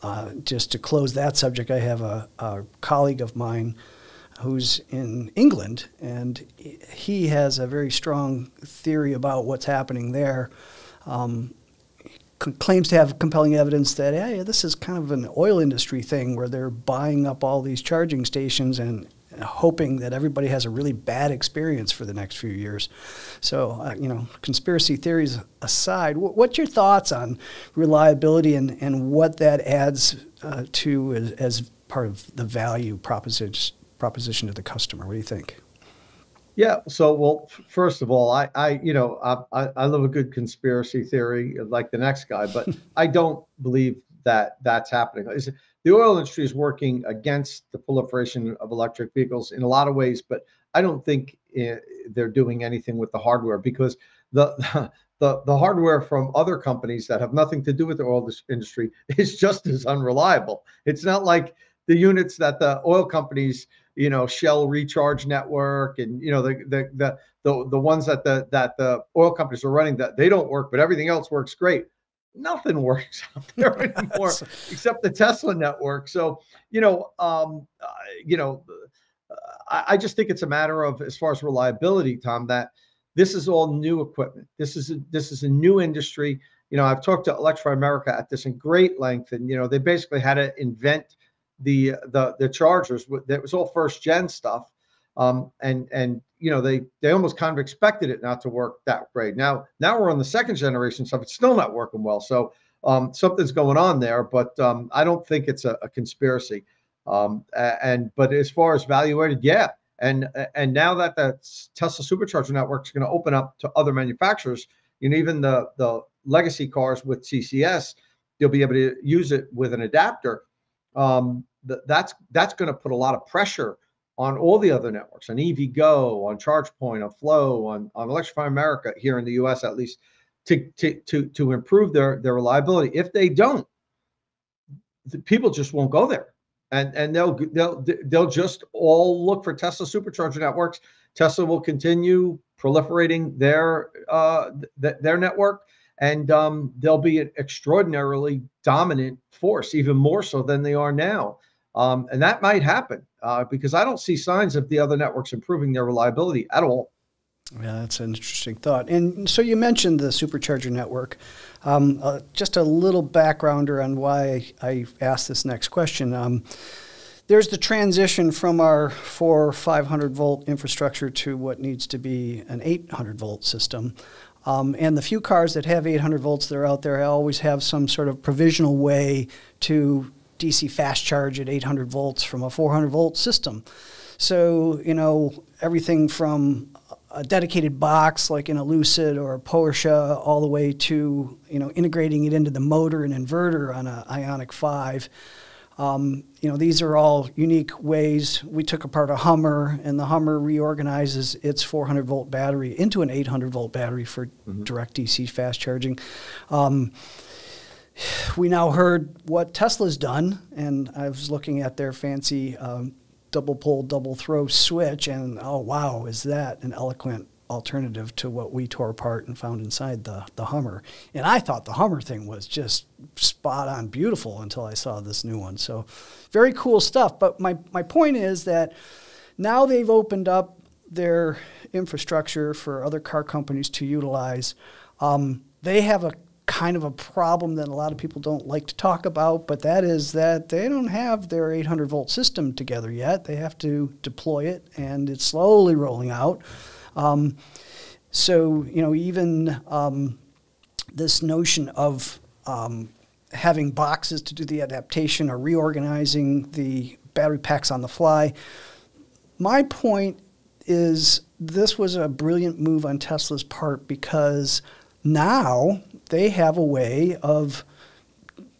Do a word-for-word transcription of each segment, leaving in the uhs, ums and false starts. Uh, just to close that subject, I have a, a colleague of mine who's in England, and he has a very strong theory about what's happening there. Um, claims to have compelling evidence that, hey, this is kind of an oil industry thing where they're buying up all these charging stations and hoping that everybody has a really bad experience for the next few years. So, uh, you know, conspiracy theories aside, wh what's your thoughts on reliability and, and what that adds uh, to as, as part of the value proposition, proposition to the customer? What do you think? Yeah. So, well, first of all, I, I you know, I, I love a good conspiracy theory like the next guy, but I don't believe that that's happening. It's, the oil industry is working against the proliferation of electric vehicles in a lot of ways, but I don't think it, they're doing anything with the hardware, because the, the the hardware from other companies that have nothing to do with the oil industry is just as unreliable. It's not like the units that the oil companies, you know, Shell Recharge Network, and you know the the the the, the ones that the that the oil companies are running, that they don't work, but everything else works great. Nothing works out there anymore except the Tesla network. So, you know, um, uh, you know, I, I just think it's a matter of, as far as reliability, Tom, that this is all new equipment. This is a, this is a new industry. You know, I've talked to Electrify America at this in great length, and you know, they basically had to invent the the the chargers. That was all first gen stuff, um, and and you know, they they almost kind of expected it not to work that great. Now now we're on the second generation stuff. It's still not working well. So um, something's going on there, but um, I don't think it's a, a conspiracy. Um, and but as far as value added, yeah. And and now that the Tesla Supercharger network is going to open up to other manufacturers, you know, even the the legacy cars with C C S, you'll be able to use it with an adapter. Um, th that's that's going to put a lot of pressure on all the other networks, on EVgo, on ChargePoint, on Flow, on, on Electrify America here in the U S at least, to, to, to, to improve their, their reliability. If they don't, the people just won't go there. And, and they'll, they'll, they'll just all look for Tesla Supercharger networks. Tesla will continue proliferating their, uh, th their network, and um, they'll be an extraordinarily dominant force, even more so than they are now. Um, and that might happen uh, because I don't see signs of the other networks improving their reliability at all. Yeah, that's an interesting thought. And so you mentioned the Supercharger network. Um, uh, just a little backgrounder on why I asked this next question. Um, there's the transition from our four five hundred volt infrastructure to what needs to be an eight hundred volt system. Um, and the few cars that have eight hundred volts that are out there always have some sort of provisional way to D C fast charge at eight hundred volts from a four hundred volt system. So, you know, everything from a dedicated box like in a Lucid or a Porsche all the way to, you know, integrating it into the motor and inverter on a Ioniq five. Um, you know, these are all unique ways. We took apart a Hummer, and the Hummer reorganizes its four hundred volt battery into an eight hundred volt battery for mm-hmm. direct D C fast charging. Um, We now heard what Tesla's done, and I was looking at their fancy um, double pull, double throw switch, and oh wow, is that an eloquent alternative to what we tore apart and found inside the, the Hummer. And I thought the Hummer thing was just spot on beautiful until I saw this new one. So very cool stuff. But my, my point is that now they've opened up their infrastructure for other car companies to utilize. Um, they have a kind of a problem that a lot of people don't like to talk about, but that is that they don't have their eight hundred volt system together yet. They have to deploy it, and it's slowly rolling out. Um, so, you know, even um, this notion of um, having boxes to do the adaptation or reorganizing the battery packs on the fly, my point is this was a brilliant move on Tesla's part, because now they have a way of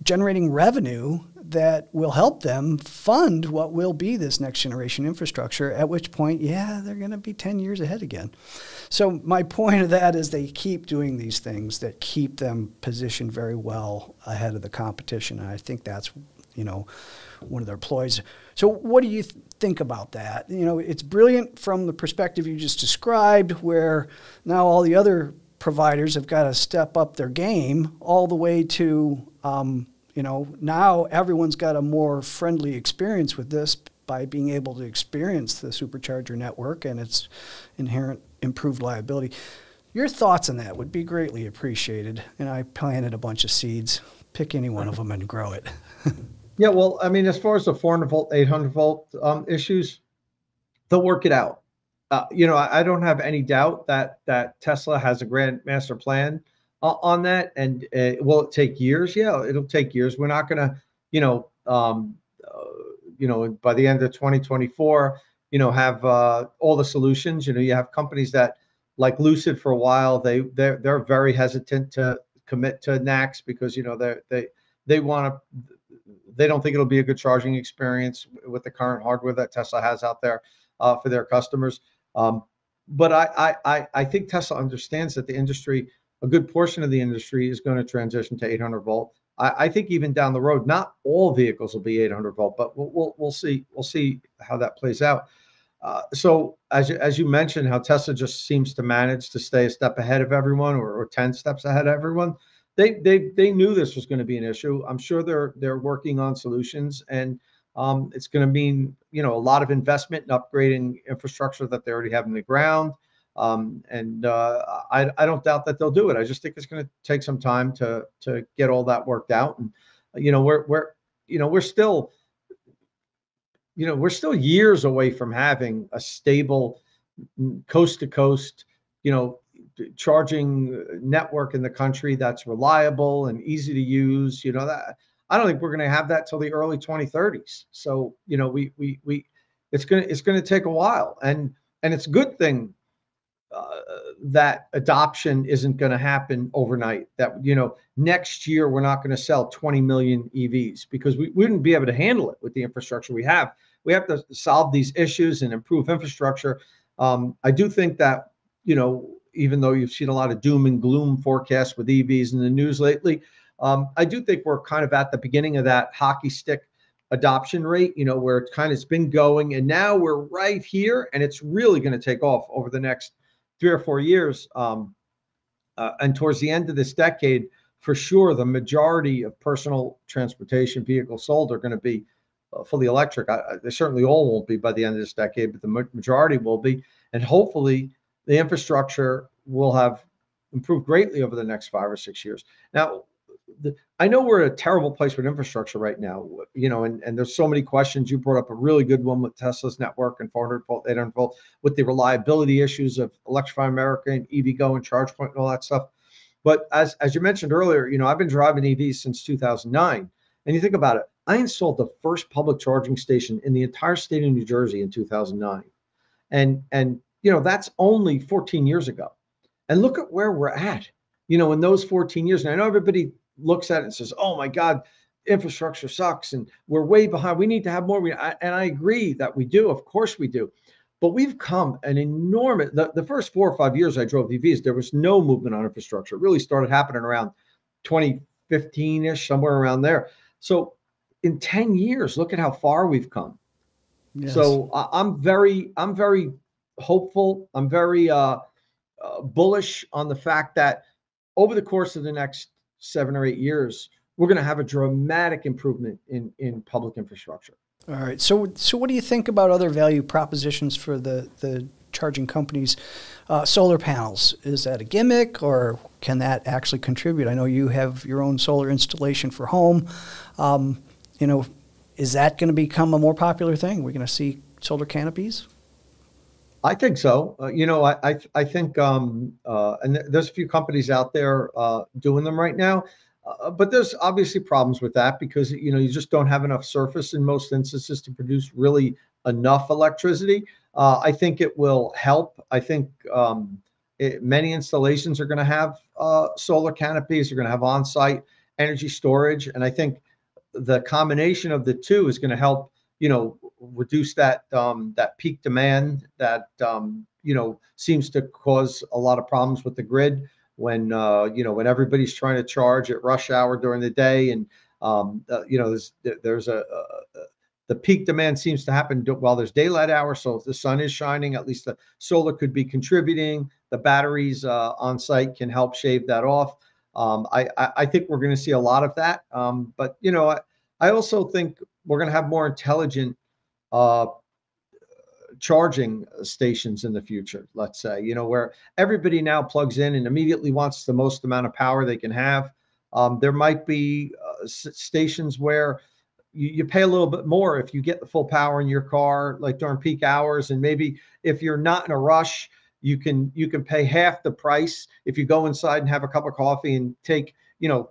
generating revenue that will help them fund what will be this next generation infrastructure, at which point, yeah, they're going to be ten years ahead again. So my point of that is they keep doing these things that keep them positioned very well ahead of the competition. And I think that's you know, one of their employees. So what do you th think about that? You know, it's brilliant from the perspective you just described, where now all the other providers have got to step up their game all the way to, um, you know, now everyone's got a more friendly experience with this by being able to experience the supercharger network and its inherent improved liability. Your thoughts on that would be greatly appreciated. And I planted a bunch of seeds. Pick any one of them and grow it. Yeah, well, I mean, as far as the four hundred volt, eight hundred volt um, issues, they'll work it out. Uh, you know, I, I don't have any doubt that that Tesla has a grand master plan uh, on that. And uh, will it take years? Yeah, it'll take years. We're not going to, you know, um, uh, you know, by the end of twenty twenty-four, you know, have uh, all the solutions. You know, you have companies that, like Lucid, for a while, they they're, they're very hesitant to commit to N A C S because, you know, they they they want to, they don't think it'll be a good charging experience with the current hardware that Tesla has out there uh, for their customers. Um, but I, I I think Tesla understands that the industry, a good portion of the industry, is going to transition to eight hundred volt. I, I think even down the road, not all vehicles will be eight hundred volt, but we'll we'll, we'll see we'll see how that plays out. Uh, so as you, as you mentioned, how Tesla just seems to manage to stay a step ahead of everyone, or, or ten steps ahead of everyone. They they they knew this was going to be an issue. I'm sure they're they're working on solutions, and um, it's going to mean, you know, a lot of investment in upgrading infrastructure that they already have in the ground. Um, and uh, I I don't doubt that they'll do it. I just think it's going to take some time to to get all that worked out. And you know, we're we're you know we're still. You know, we're still years away from having a stable coast to coast, you know, charging network in the country that's reliable and easy to use. You know, that I don't think we're going to have that till the early twenty thirties. So, you know, we we we it's going to it's going to take a while. And and it's a good thing uh, that adoption isn't going to happen overnight, that, you know, next year we're not going to sell twenty million E Vs because we wouldn't be able to handle it with the infrastructure we have. We have to solve these issues and improve infrastructure. Um, I do think that, you know, even though you've seen a lot of doom and gloom forecasts with E Vs in the news lately, um, I do think we're kind of at the beginning of that hockey stick adoption rate, you know, where it's kind of it's been going, and now we're right here, and it's really going to take off over the next three or four years. Um, uh, and towards the end of this decade, for sure, the majority of personal transportation vehicles sold are going to be uh, fully electric. I, they certainly all won't be by the end of this decade, but the majority will be. And hopefully the infrastructure will have improved greatly over the next five or six years. Now, the, I know we're at a terrible place with infrastructure right now, you know, and, and there's so many questions. You brought up a really good one with Tesla's network and four hundred volt, eight hundred volt, with the reliability issues of Electrify America and EVgo and ChargePoint and all that stuff. But as, as you mentioned earlier, you know, I've been driving E Vs since two thousand nine. And you think about it, I installed the first public charging station in the entire state of New Jersey in two thousand nine. And, and you know, that's only fourteen years ago. And look at where we're at, you know, in those fourteen years. And I know everybody looks at it and says, oh, my God, infrastructure sucks and we're way behind. We need to have more. We, I, and I agree that we do. Of course we do. But we've come an enormous, the, the first four or five years I drove E Vs, there was no movement on infrastructure. It really started happening around twenty fifteen-ish, somewhere around there. So in ten years, look at how far we've come. Yes. So I, I'm very, I'm very hopeful. I'm very uh, uh, bullish on the fact that over the course of the next seven or eight years, we're going to have a dramatic improvement in, in public infrastructure. All right. So, so what do you think about other value propositions for the, the charging companies? Uh, solar panels, is that a gimmick, or can that actually contribute? I know you have your own solar installation for home. Um, you know, is that going to become a more popular thing? We're going to see solar canopies? I think so. Uh, you know, I, I, I think, um, uh, and th there's a few companies out there uh, doing them right now. Uh, but there's obviously problems with that because, you know, you just don't have enough surface in most instances to produce really enough electricity. Uh, I think it will help. I think um, it, many installations are going to have uh, solar canopies. You're going to have on-site energy storage. And I think the combination of the two is going to help, you know, reduce that um, that peak demand that, um, you know, seems to cause a lot of problems with the grid. When, uh, you know, when everybody's trying to charge at rush hour during the day and Um, uh, you know, there's there's a, a, a the peak demand seems to happen while there's daylight hours. So if the sun is shining, at least the solar could be contributing. The batteries uh, on site can help shave that off. Um, I, I, I think we're going to see a lot of that. Um, but, you know, I, I also think we're going to have more intelligent uh, charging stations in the future, let's say, you know, where everybody now plugs in and immediately wants the most amount of power they can have. Um, there might be uh, s stations where you, you pay a little bit more if you get the full power in your car, like during peak hours. And maybe if you're not in a rush, you can you can pay half the price if you go inside and have a cup of coffee and take, you know,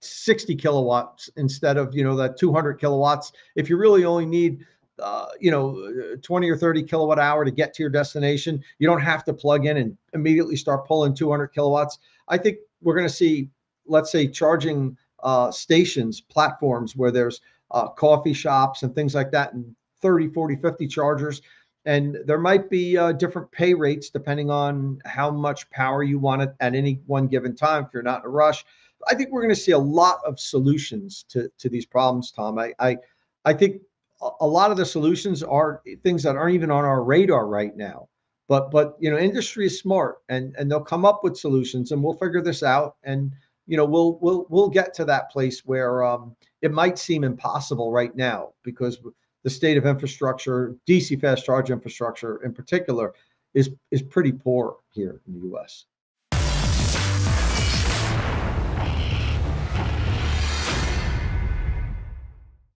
sixty kilowatts instead of, you know, that two hundred kilowatts. If you really only need, uh, you know, twenty or thirty kilowatt hour to get to your destination, you don't have to plug in and immediately start pulling two hundred kilowatts. I think we're going to see, let's say, charging uh, stations, platforms where there's uh, coffee shops and things like that, and thirty, forty, fifty chargers. And there might be uh, different pay rates depending on how much power you want at, at any one given time if you're not in a rush. I think we're going to see a lot of solutions to, to these problems, Tom. I, I, I think a lot of the solutions are things that aren't even on our radar right now. But, but you know, industry is smart, and, and they'll come up with solutions, and we'll figure this out. And, you know, we'll, we'll, we'll get to that place where um, it might seem impossible right now because the state of infrastructure, D C fast charge infrastructure in particular, is is pretty poor here in the U S